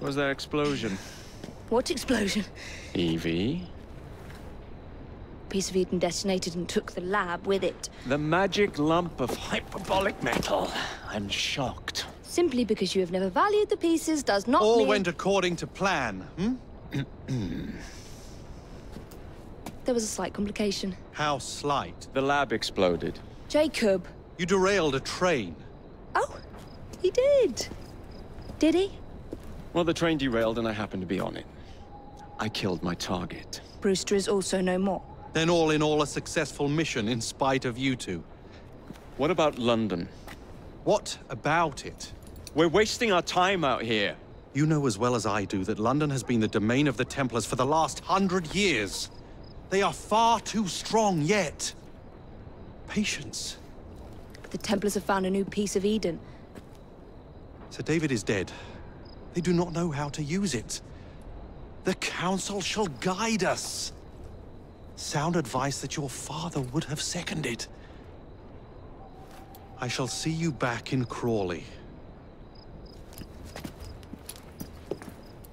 Was that explosion? What explosion? Evie? Piece of Eden detonated and took the lab with it. The magic lump of hyperbolic metal. I'm shocked. Simply because you have never valued the pieces does not mean... All went according to plan, hmm? There was a slight complication. How slight? The lab exploded. Jacob. You derailed a train. Oh, he did. Did he? Well, the train derailed and I happened to be on it. I killed my target. Brewster is also no more. Then all in all, a successful mission in spite of you two. What about London? What about it? We're wasting our time out here. You know as well as I do that London has been the domain of the Templars for the last 100 years. They are far too strong yet. Patience. The Templars have found a new piece of Eden. Sir David is dead. They do not know how to use it. The Council shall guide us. Sound advice that your father would have seconded. I shall see you back in Crawley.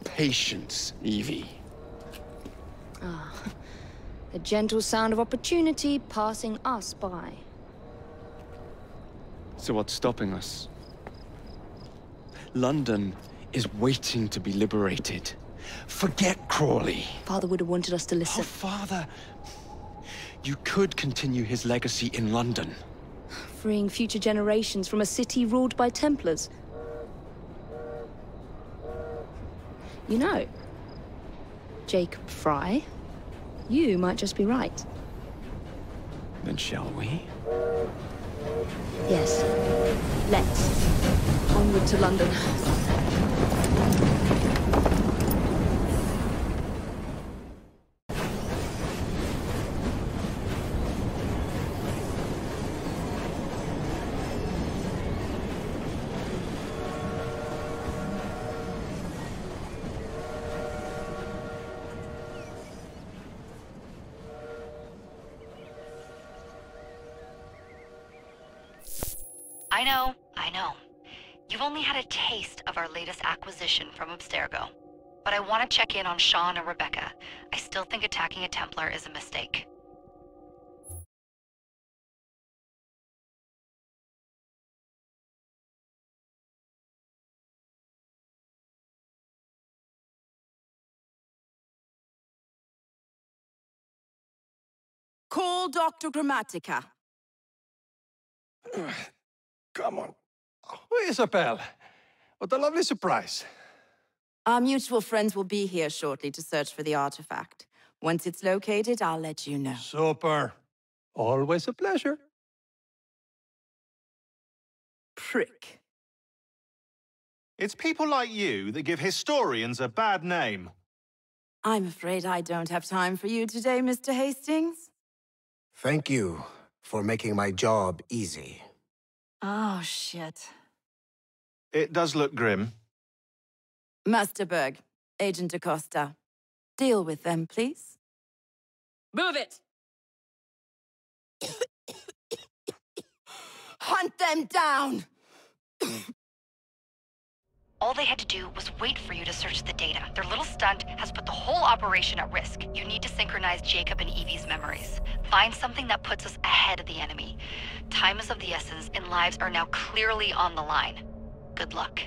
Patience, Evie. Ah, the gentle sound of opportunity passing us by. So what's stopping us? London is waiting to be liberated. Forget Crawley. Father would have wanted us to listen. Oh, Father! You could continue his legacy in London. Freeing future generations from a city ruled by Templars. You know, Jacob Fry, you might just be right. Then shall we? Yes. Let's. Onward to London. I know. You've only had a taste of our latest acquisition from Abstergo. But I want to check in on Sean and Rebecca. I still think attacking a Templar is a mistake. Call Dr. Grammatica. Come on. Oh, Isabel. What a lovely surprise. Our mutual friends will be here shortly to search for the artifact. Once it's located, I'll let you know. Super. Always a pleasure. Prick. It's people like you that give historians a bad name. I'm afraid I don't have time for you today, Mr. Hastings. Thank you for making my job easy. Oh, shit. It does look grim. Masterberg, Agent Acosta. Deal with them, please. Move it! Hunt them down! All they had to do was wait for you to search the data. Their little stunt has put the whole operation at risk. You need to synchronize Jacob and Evie's memories. Find something that puts us ahead of the enemy. Time is of the essence, and lives are now clearly on the line. Good luck.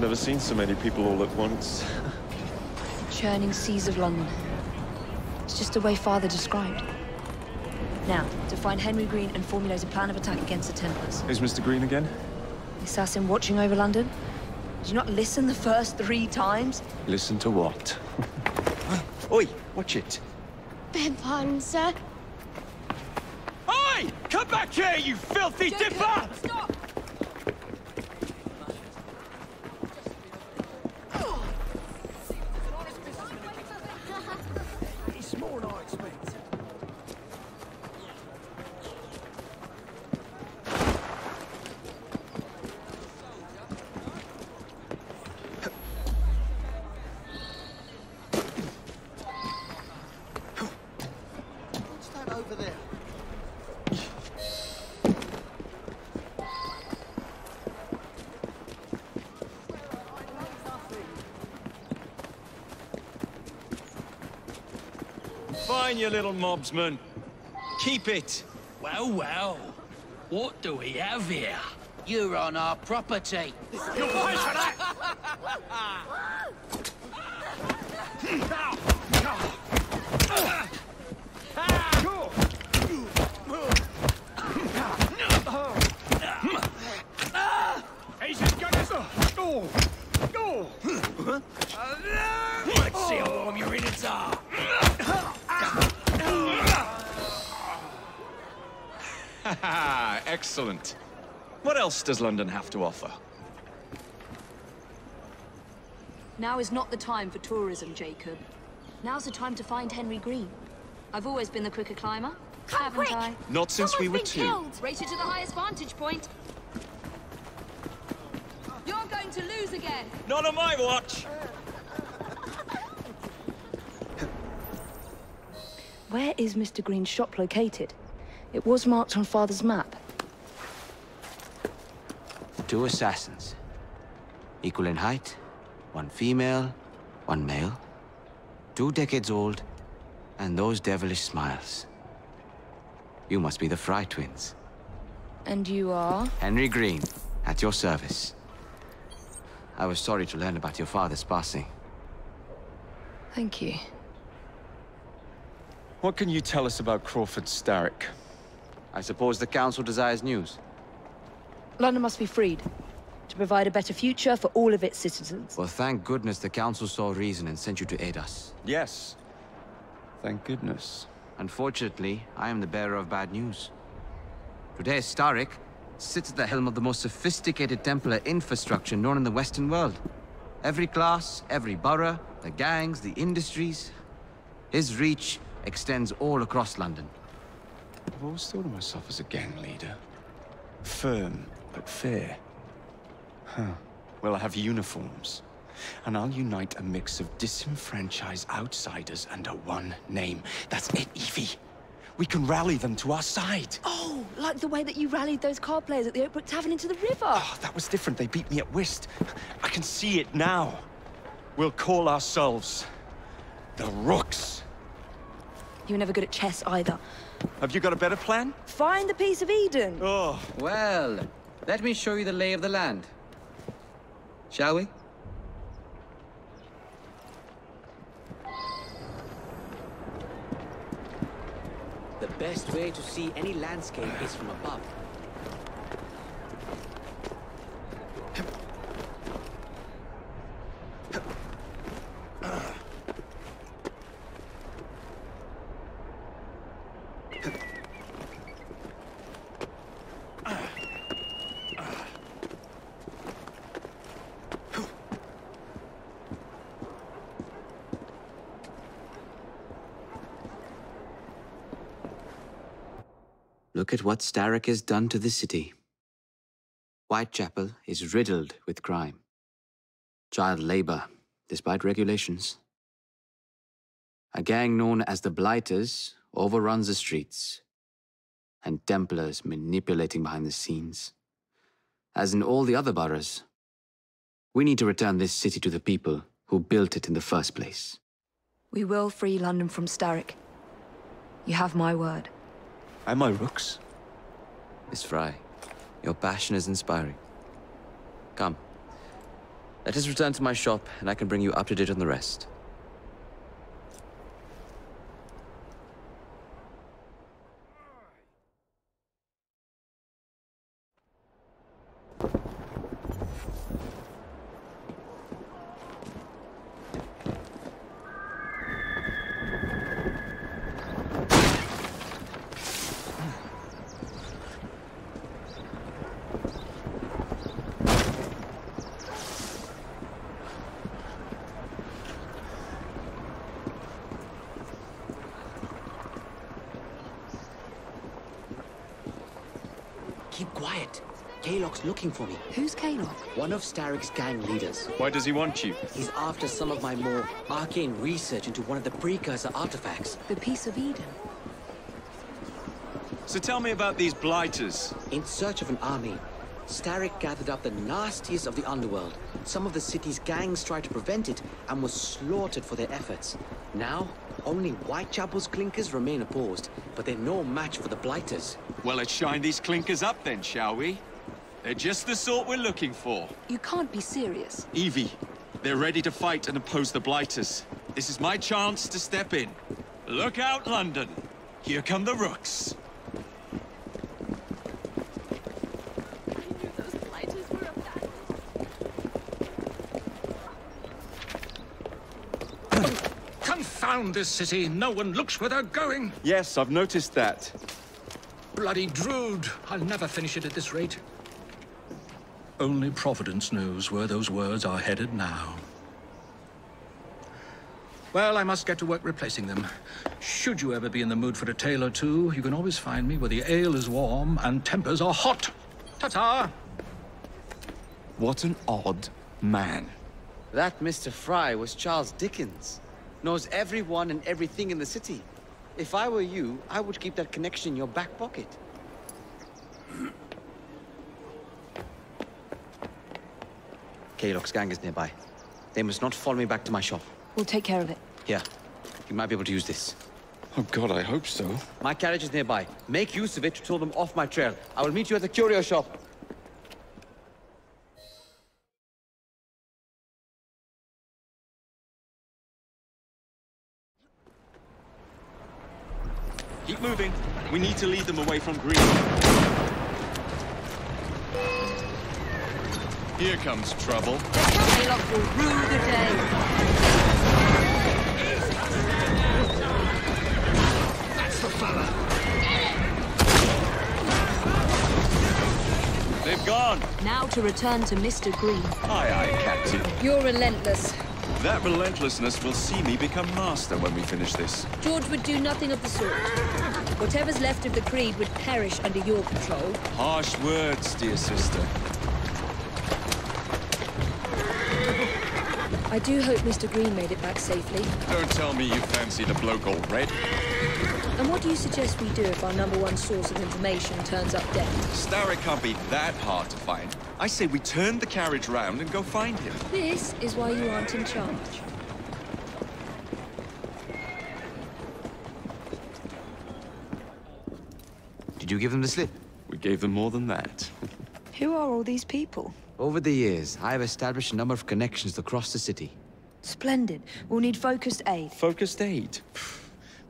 Never seen so many people all at once. Churning seas of London. It's just the way Father described. Now, to find Henry Green and formulate a plan of attack against the Templars. Is Mr. Green again? The assassin watching over London? Did you not listen the first 3 times? Listen to what? Oi, watch it. Beg pardon, sir. Oi! Come back here, you filthy dipper! Stop! over there. Fine, you little mobsman. Keep it. Well, well. What do we have here? You're on our property. You'll pay for that! He's as good as... Let's see how warm your innards are. Excellent. What else does London have to offer? Now is not the time for tourism, Jacob. Now's the time to find Henry Green. I've always been the quicker climber. Come quick! Not since we were two. Race it to the highest vantage point. You're going to lose again. Not on my watch. Where is Mr. Green's shop located? It was marked on Father's map. 2 assassins. Equal in height, 1 female, 1 male, 2 decades old, and those devilish smiles. You must be the Fry twins. And you are? Henry Green, at your service. I was sorry to learn about your father's passing. Thank you. What can you tell us about Crawford Starrick? I suppose the Council desires news. London must be freed, to provide a better future for all of its citizens. Well, thank goodness the Council saw reason and sent you to aid us. Yes. Thank goodness. Unfortunately, I am the bearer of bad news. Today, Starrick sits at the helm of the most sophisticated Templar infrastructure known in the Western world. Every class, every borough, the gangs, the industries... His reach extends all across London. I've always thought of myself as a gang leader. Firm, but fair. Huh. Well, I have uniforms. And I'll unite a mix of disenfranchised outsiders under one name. That's it, Evie. We can rally them to our side. Oh, like the way that you rallied those card players at the Oakbrook Tavern into the river. Oh, that was different. They beat me at whist. I can see it now. We'll call ourselves the Rooks. You were never good at chess either. Have you got a better plan? Find the Piece of Eden. Oh. Well, let me show you the lay of the land. Shall we? The best way to see any landscape is from above. Look at what Starrick has done to the city. Whitechapel is riddled with crime. Child labor, despite regulations. A gang known as the Blighters overruns the streets, and Templars manipulating behind the scenes. As in all the other boroughs, we need to return this city to the people who built it in the first place. We will free London from Starrick. You have my word. Am I Rooks? Miss Fry, your passion is inspiring. Come. Let us return to my shop, and I can bring you up to date on the rest. Keep quiet. Kaylock's looking for me. Who's Kaylock? One of Starrick's gang leaders. Why does he want you? He's after some of my more arcane research into one of the precursor artifacts. The Piece of Eden. So tell me about these Blighters. In search of an army, Starrick gathered up the nastiest of the underworld. Some of the city's gangs tried to prevent it and were slaughtered for their efforts. Now, only Whitechapel's clinkers remain opposed, but they're no match for the Blighters. Well, let's shine these clinkers up then, shall we? They're just the sort we're looking for. You can't be serious. Evie, they're ready to fight and oppose the Blighters. This is my chance to step in. Look out, London. Here come the Rooks. Confound this city. No one looks where they're going. Yes, I've noticed that. Bloody drood. I'll never finish it at this rate. Only Providence knows where those words are headed now. Well, I must get to work replacing them. Should you ever be in the mood for a tale or two, you can always find me where the ale is warm and tempers are hot. Ta-ta! What an odd man. That Mr. Fry was Charles Dickens. Knows everyone and everything in the city. If I were you, I would keep that connection in your back pocket. Kaylock's gang is nearby. They must not follow me back to my shop. We'll take care of it. Yeah. You might be able to use this. Oh, God, I hope so. My carriage is nearby. Make use of it to throw them off my trail. I will meet you at the curio shop. Keep moving. We need to lead them away from Green. Here comes trouble. Kaylock will rue the day. That's the fella. They've gone. Now to return to Mr. Green. Aye, aye, Captain. You're relentless. That relentlessness will see me become master when we finish this. George would do nothing of the sort. Whatever's left of the creed would perish under your control. Harsh words, dear sister. I do hope Mr. Green made it back safely. Don't tell me you fancy the bloke all red. And what do you suggest we do if our #1 source of information turns up dead? Starrick can't be that hard to find. I say we turn the carriage round and go find him. This is why you aren't in charge. Did you give them the slip? We gave them more than that. Who are all these people? Over the years, I have established a number of connections across the city. Splendid. We'll need focused aid. Focused aid?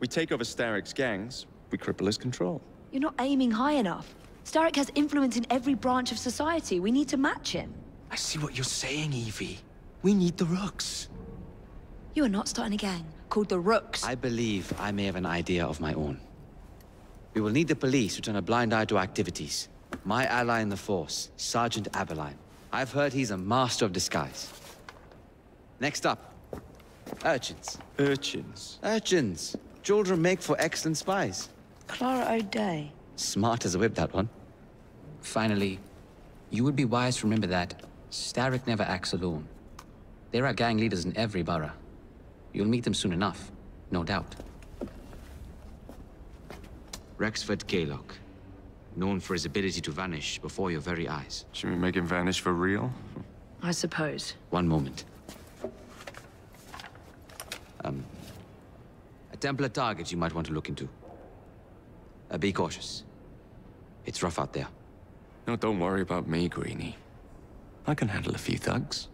We take over Starrick's gangs, we cripple his control. You're not aiming high enough. Starrick has influence in every branch of society. We need to match him. I see what you're saying, Evie. We need the Rooks. You are not starting a gang called the Rooks. I believe I may have an idea of my own. We will need the police to turn a blind eye to activities. My ally in the force, Sergeant Abberline. I've heard he's a master of disguise. Next up, urchins. Urchins? Urchins. Children make for excellent spies. Clara O'Day. Smart as a whip, that one. Finally, you would be wise to remember that Starrick never acts alone. There are gang leaders in every borough. You'll meet them soon enough, no doubt. Rexford Kaylock, known for his ability to vanish before your very eyes. Should we make him vanish for real? I suppose. One moment. A Templar target you might want to look into. Be cautious. It's rough out there. No, don't worry about me, Greenie. I can handle a few thugs.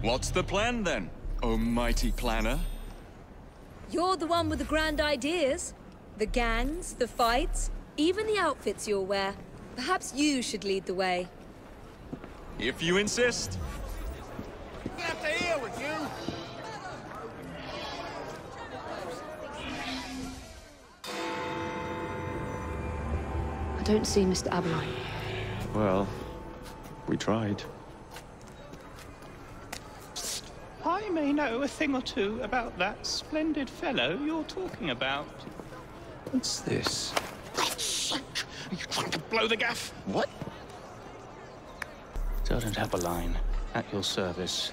What's the plan, then, oh mighty planner? You're the one with the grand ideas. The gangs, the fights, even the outfits you'll wear. Perhaps you should lead the way. If you insist. Get out of here with you! I don't see Mr. Abberline. Well, we tried. I may know a thing or two about that splendid fellow you're talking about. What's this? God's sake! Are you trying to blow the gaff? What? Sergeant Abberline, at your service.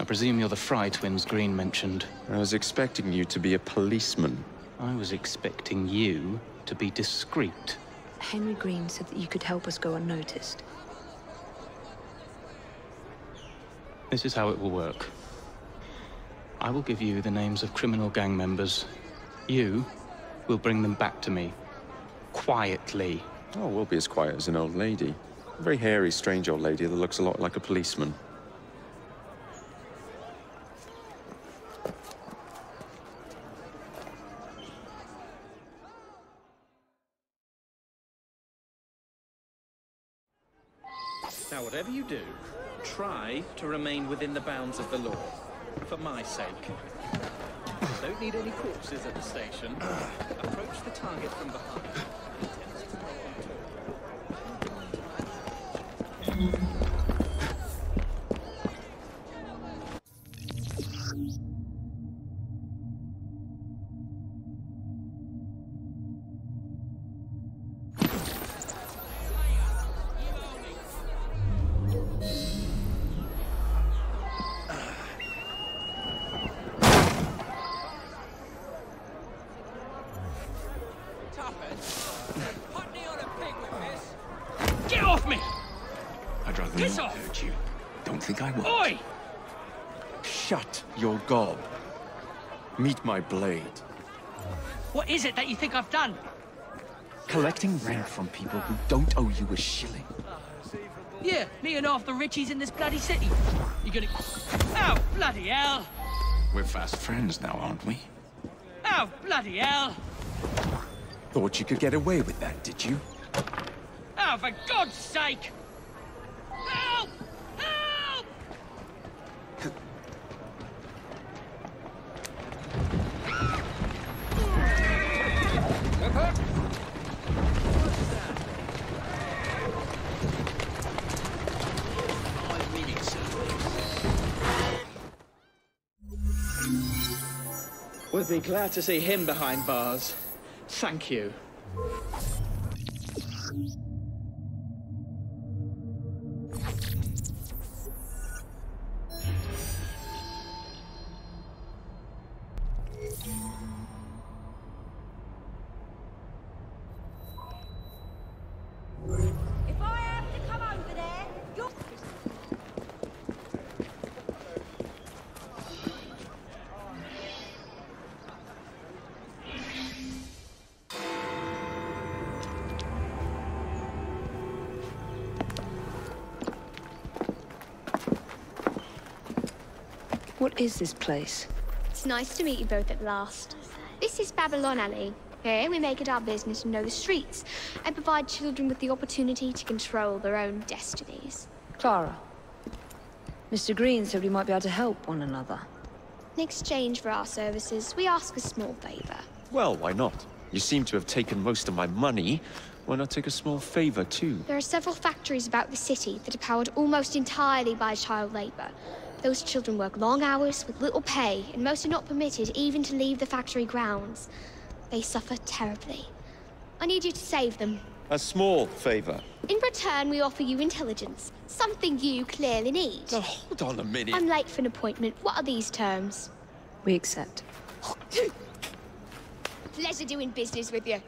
I presume you're the Fry twins Green mentioned. I was expecting you to be a policeman. I was expecting you to be discreet. Henry Green said that you could help us go unnoticed. This is how it will work. I will give you the names of criminal gang members. You will bring them back to me. Quietly. Oh, we'll be as quiet as an old lady. A very hairy, strange old lady that looks a lot like a policeman. Now, whatever you do, try to remain within the bounds of the law. For my sake. Don't need any corpses at the station. Approach the target from behind. Gob, meet my blade. What is it that you think I've done? Collecting rent from people who don't owe you a shilling. Yeah, me and half the richies in this bloody city. You're gonna... Oh, bloody hell! We're fast friends now, aren't we? Oh, bloody hell! Thought you could get away with that, did you? Oh, for God's sake! Help! Would be glad to see him behind bars. Thank you. What is this place? It's nice to meet you both at last. This is Babylon Alley. Here we make it our business to know the streets and provide children with the opportunity to control their own destinies. Clara, Mr. Green said we might be able to help one another. In exchange for our services, we ask a small favor. Well, why not? You seem to have taken most of my money. Why not take a small favor, too? There are several factories about the city that are powered almost entirely by child labor. Those children work long hours with little pay, and most are not permitted even to leave the factory grounds. They suffer terribly. I need you to save them. A small favor. In return, we offer you intelligence, something you clearly need. Now, hold on a minute. I'm late for an appointment. What are these terms? We accept. Pleasure doing business with you.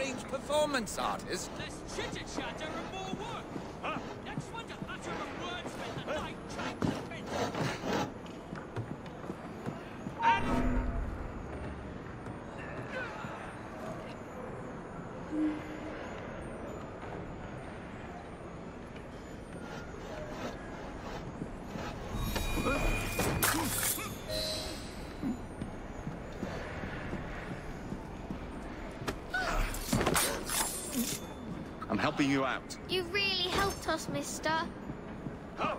strange performance artist. Less chitter-chatter and more work. Huh? Next one to utter a word, spend the night trying to bend it. I'm helping you out. You really helped us, mister. Oh.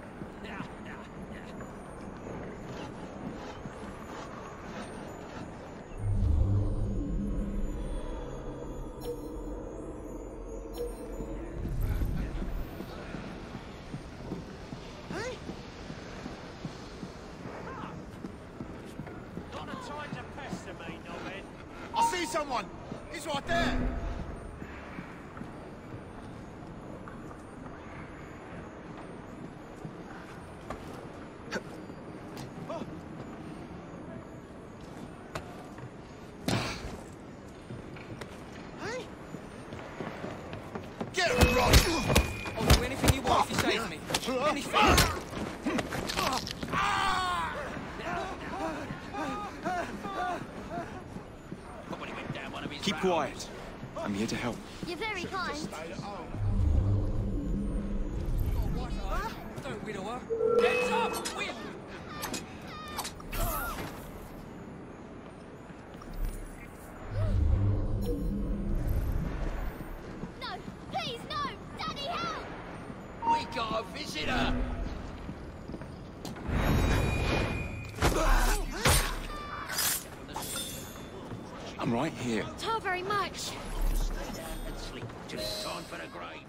Keep quiet. I'm here to help. You're very kind. Don't widow her. Get up! Win! No! Please, no! Daddy, help! We got a visitor! I'm right here. Not very much. Stay down and sleep till it's time for the grave.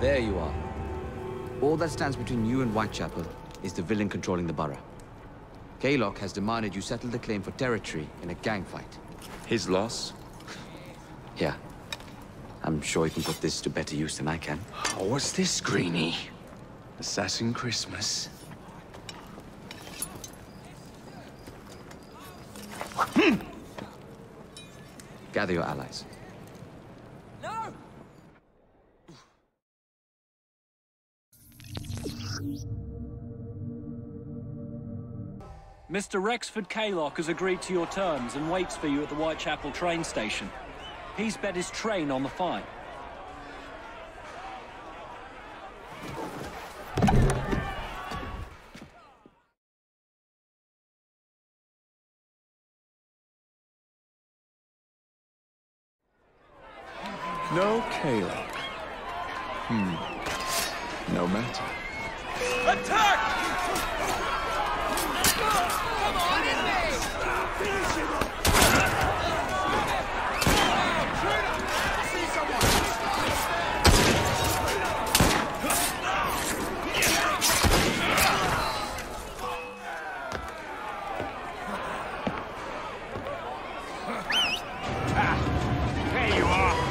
There you are. All that stands between you and Whitechapel is the villain controlling the borough. Kaylock has demanded you settle the claim for territory in a gang fight. His loss? Yeah. I'm sure you can put this to better use than I can. Oh, what's this, Greenie? Assassin Christmas. Gather your allies. Mr. Rexford Kaylock has agreed to your terms and waits for you at the Whitechapel train station. He's bet his train on the fine. No Kaylock. No matter. Attack! Come on, Evie! Finish him up! I see someone! There you are!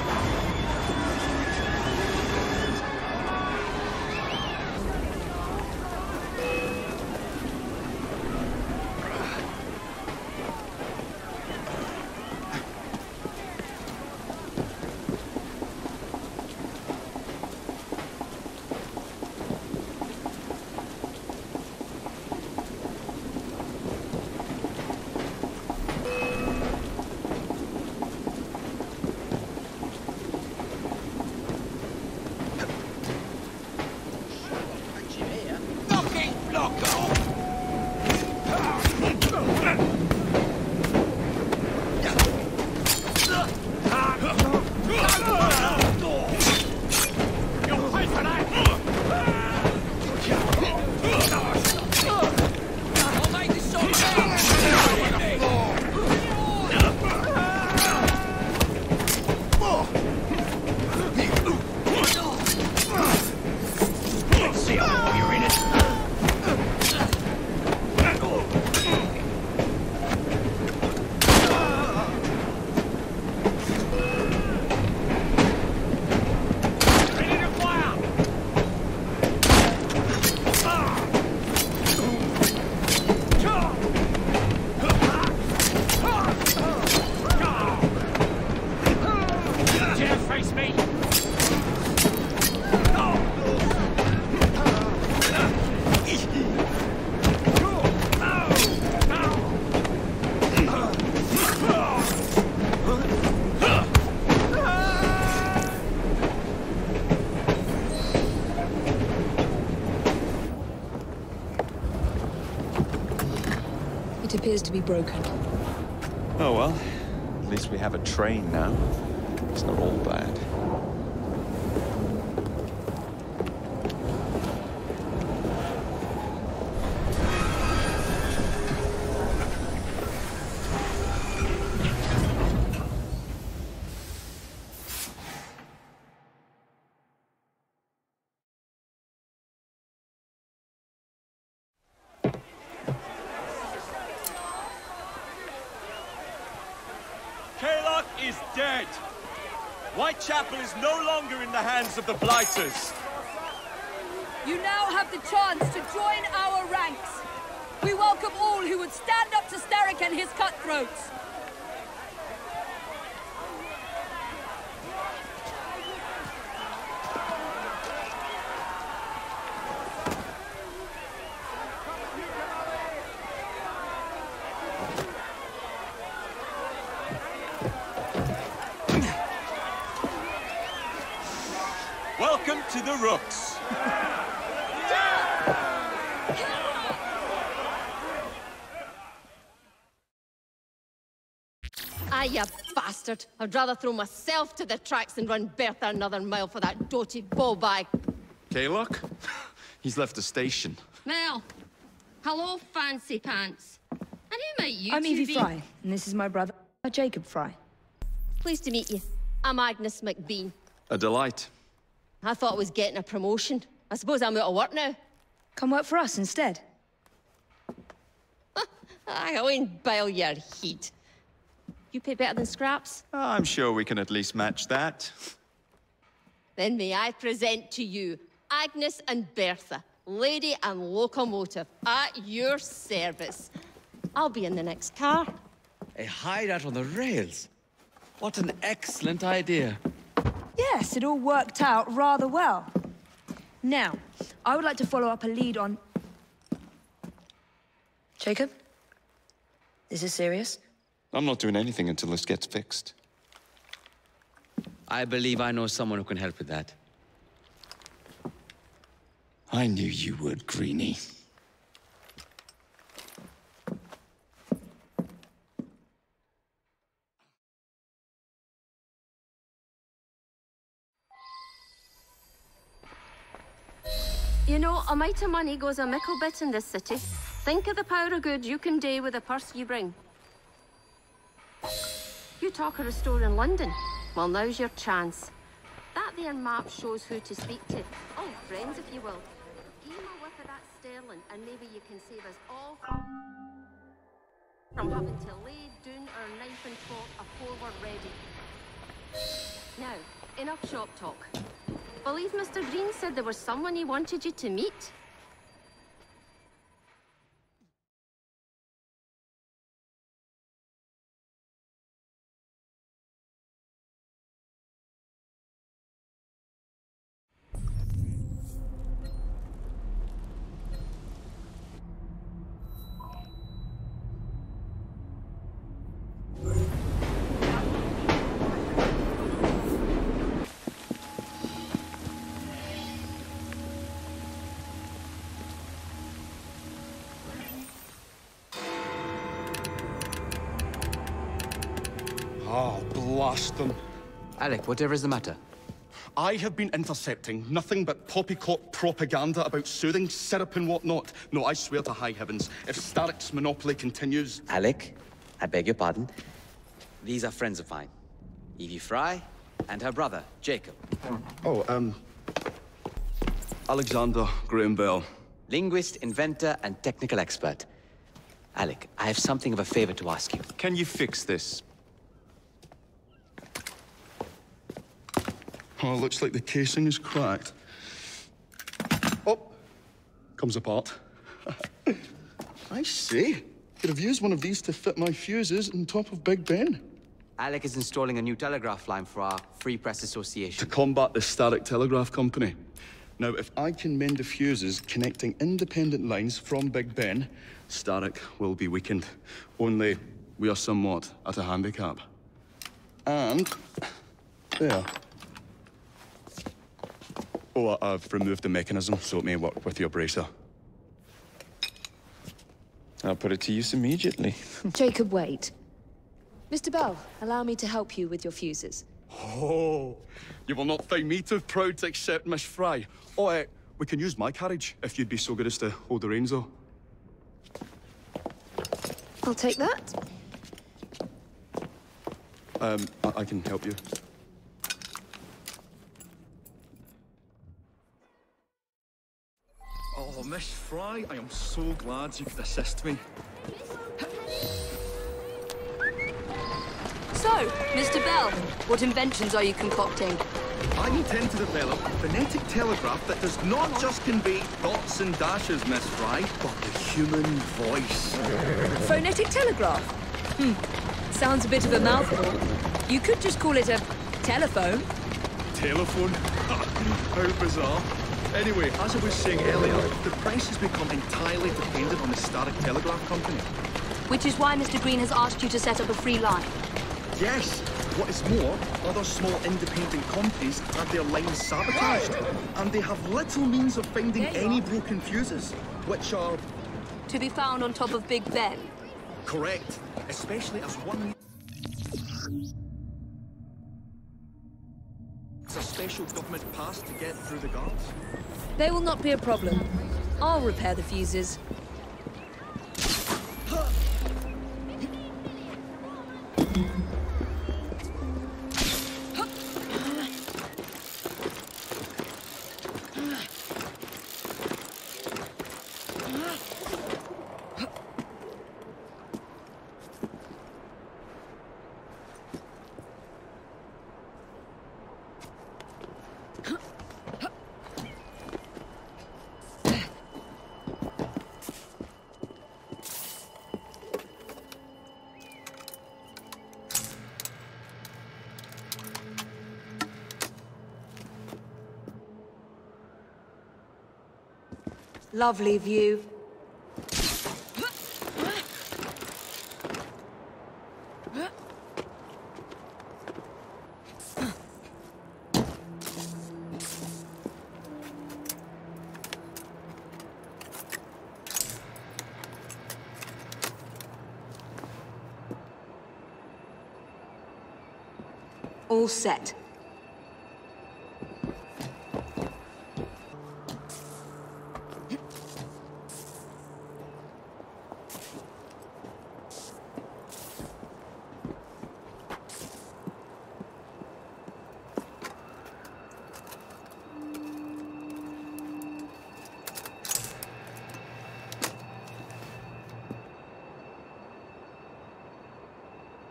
appears to be broken. Oh well, at least we have a train now. It's not all bad. Whitechapel is no longer in the hands of the Blighters. You now have the chance to join our ranks. We welcome all who would stand up to Starrick and his cutthroats. To the Rooks. Ah, you bastard. I'd rather throw myself to the tracks and run Bertha another mile for that doted ball-bag. Kaylock? He's left the station. Well, hello, fancy pants. And who might you I'm Evie be? Fry, and this is my brother, Jacob Fry. Pleased to meet you. I'm Agnes McBean. A delight. I thought I was getting a promotion. I suppose I'm out of work now. Come work for us instead. I won't boil your heat. You pay better than scraps? I'm sure we can at least match that. Then may I present to you Agnes and Bertha, lady and locomotive, at your service. I'll be in the next car. A hideout on the rails? What an excellent idea. Yes, it all worked out rather well. Now, I would like to follow up a lead on... Jacob? Is this serious? I'm not doing anything until this gets fixed. I believe I know someone who can help with that. I knew you would, Greenie. You know, a mite of money goes a mickle bit in this city. Think of the power of good you can do with the purse you bring. You talk of a store in London. Well, now's your chance. That there map shows who to speak to. Oh, friends, if you will. Give him a whiff of that sterling, and maybe you can save us all from having to lay down our knife and fork afore we're ready. Now, enough shop talk. I believe Mr. Green said there was someone he wanted you to meet. Them. Alec, whatever is the matter? I have been intercepting nothing but poppycock propaganda about soothing syrup and whatnot. No, I swear to high heavens, if Starrick's monopoly continues... Alec, I beg your pardon. These are friends of mine. Evie Fry and her brother, Jacob. Oh, Alexander Graham Bell. Linguist, inventor, and technical expert. Alec, I have something of a favor to ask you. Can you fix this? Oh, looks like the casing is cracked. Oh, comes apart. I say, could have used one of these to fit my fuses on top of Big Ben. Alec is installing a new telegraph line for our Free Press Association. To combat the Starrick Telegraph Company. Now, if I can mend the fuses connecting independent lines from Big Ben, Starrick will be weakened. Only we are somewhat at a handicap. And there. Oh, I've removed the mechanism, so it may work with your bracer. I'll put it to use immediately. Jacob, wait. Mr. Bell, allow me to help you with your fuses. Oh, you will not find me too proud to accept, Miss Fry. Oh, we can use my carriage, if you'd be so good as to hold the reins, though. I'll take that. I can help you. Oh, Miss Fry, I am so glad you could assist me. So, Mr. Bell, what inventions are you concocting? I intend to develop a phonetic telegraph that does not just convey dots and dashes, Miss Fry, but the human voice. Phonetic telegraph? Hmm. Sounds a bit of a mouthful. You could just call it a telephone. Telephone? How bizarre. Anyway, as I was saying earlier, the price has become entirely dependent on the Starrick Telegraph Company. Which is why Mr. Green has asked you to set up a free line. Yes. What is more, other small independent companies had their lines sabotaged, and they have little means of finding any broken fuses, which are... to be found on top of Big Ben. Correct. Especially as one... it's a special government pass to get through the guards. They will not be a problem. I'll repair the fuses. Lovely view. All set.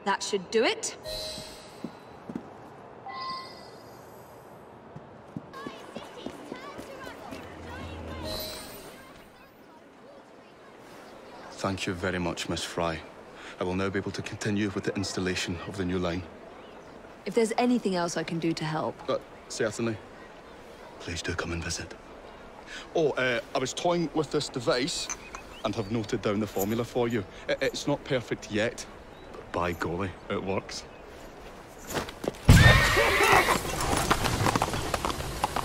That should do it. Thank you very much, Miss Fry. I will now be able to continue with the installation of the new line. If there's anything else I can do to help... Certainly. Please do come and visit. Oh, I was toying with this device and have noted down the formula for you. It's not perfect yet. By golly, it works.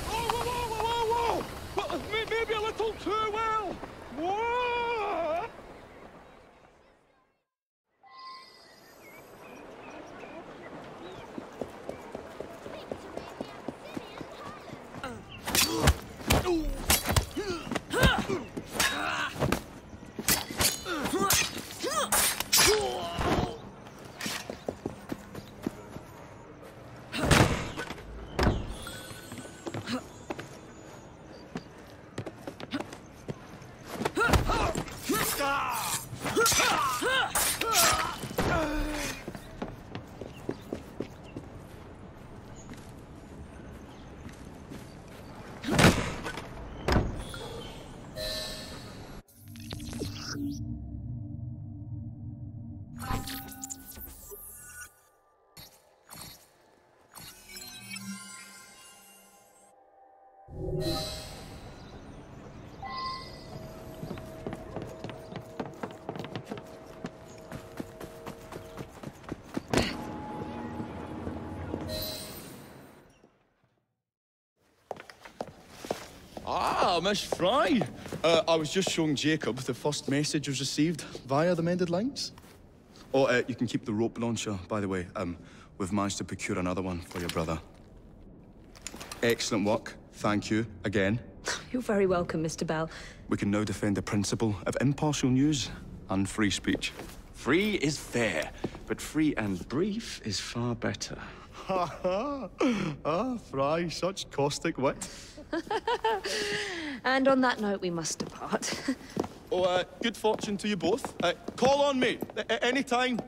Whoa! Maybe a little too well! Whoa! Hello, Miss Fry. I was just showing Jacob the first message was received via the mended lines. Oh, you can keep the rope launcher, by the way. We've managed to procure another one for your brother. Excellent work. Thank you again. You're very welcome, Mr. Bell. We can now defend the principle of impartial news and free speech. Free is fair, but free and brief is far better. Ha ha! Ah, Fry, such caustic wit. And on that note, we must depart. Oh, good fortune to you both. Call on me at any time.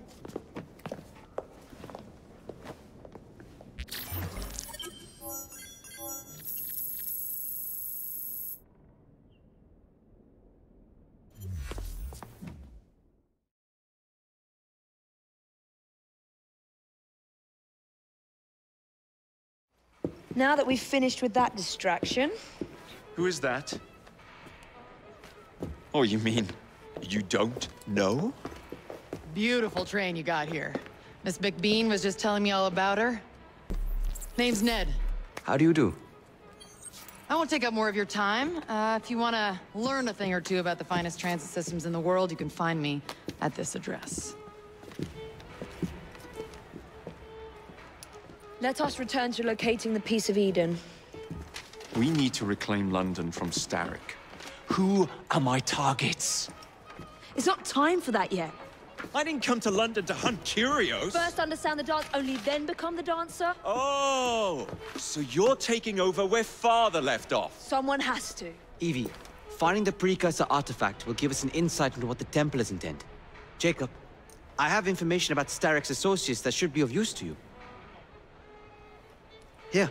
Now that we've finished with that distraction... Who is that? Oh, you mean you don't know? Beautiful train you got here. Miss McBean was just telling me all about her. Name's Ned. How do you do? I won't take up more of your time. If you want to learn a thing or two about the finest transit systems in the world, you can find me at this address. Let us return to locating the Piece of Eden. We need to reclaim London from Starrick. Who are my targets? It's not time for that yet. I didn't come to London to hunt curios. First understand the dance, only then become the dancer. Oh, so you're taking over where Father left off. Someone has to. Evie, finding the precursor artifact will give us an insight into what the Templars intend. Jacob, I have information about Starrick's associates that should be of use to you. Here.